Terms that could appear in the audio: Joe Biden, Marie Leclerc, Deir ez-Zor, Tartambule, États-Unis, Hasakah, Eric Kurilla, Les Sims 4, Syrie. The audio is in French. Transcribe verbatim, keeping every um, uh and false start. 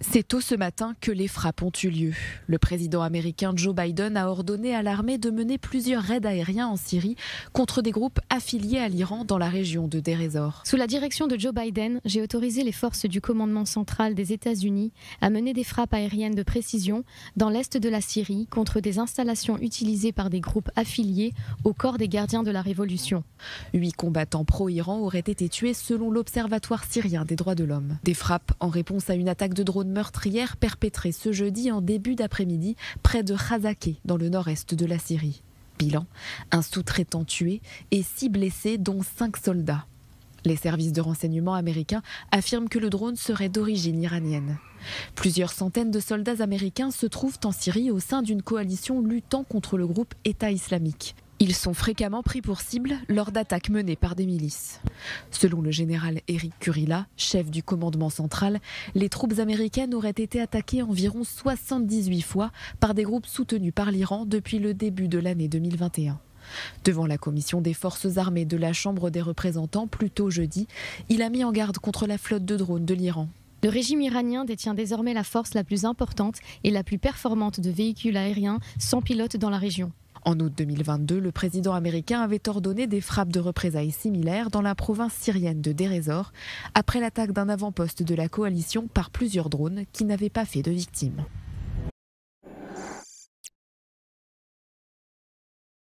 C'est tôt ce matin que les frappes ont eu lieu. Le président américain Joe Biden a ordonné à l'armée de mener plusieurs raids aériens en Syrie contre des groupes affiliés à l'Iran dans la région de Deir ez-Zor. Sous la direction de Joe Biden, j'ai autorisé les forces du commandement central des États-Unis à mener des frappes aériennes de précision dans l'est de la Syrie contre des installations utilisées par des groupes affiliés au corps des gardiens de la Révolution. Huit combattants pro-Iran auraient été tués selon l'Observatoire syrien des droits de l'homme. Des frappes en réponse à une attaque de drone meurtrière perpétrée ce jeudi en début d'après-midi près de Hasakah, dans le nord-est de la Syrie. Bilan, un sous-traitant tué et six blessés, dont cinq soldats. Les services de renseignement américains affirment que le drone serait d'origine iranienne. Plusieurs centaines de soldats américains se trouvent en Syrie au sein d'une coalition luttant contre le groupe État islamique. Ils sont fréquemment pris pour cible lors d'attaques menées par des milices. Selon le général Eric Kurilla, chef du commandement central, les troupes américaines auraient été attaquées environ soixante-dix-huit fois par des groupes soutenus par l'Iran depuis le début de l'année deux mille vingt et un. Devant la commission des forces armées de la Chambre des représentants, plus tôt jeudi, il a mis en garde contre la flotte de drones de l'Iran. Le régime iranien détient désormais la force la plus importante et la plus performante de véhicules aériens sans pilote dans la région. En août deux mille vingt-deux, le président américain avait ordonné des frappes de représailles similaires dans la province syrienne de Deir ez-Zor, après l'attaque d'un avant-poste de la coalition par plusieurs drones qui n'avaient pas fait de victimes.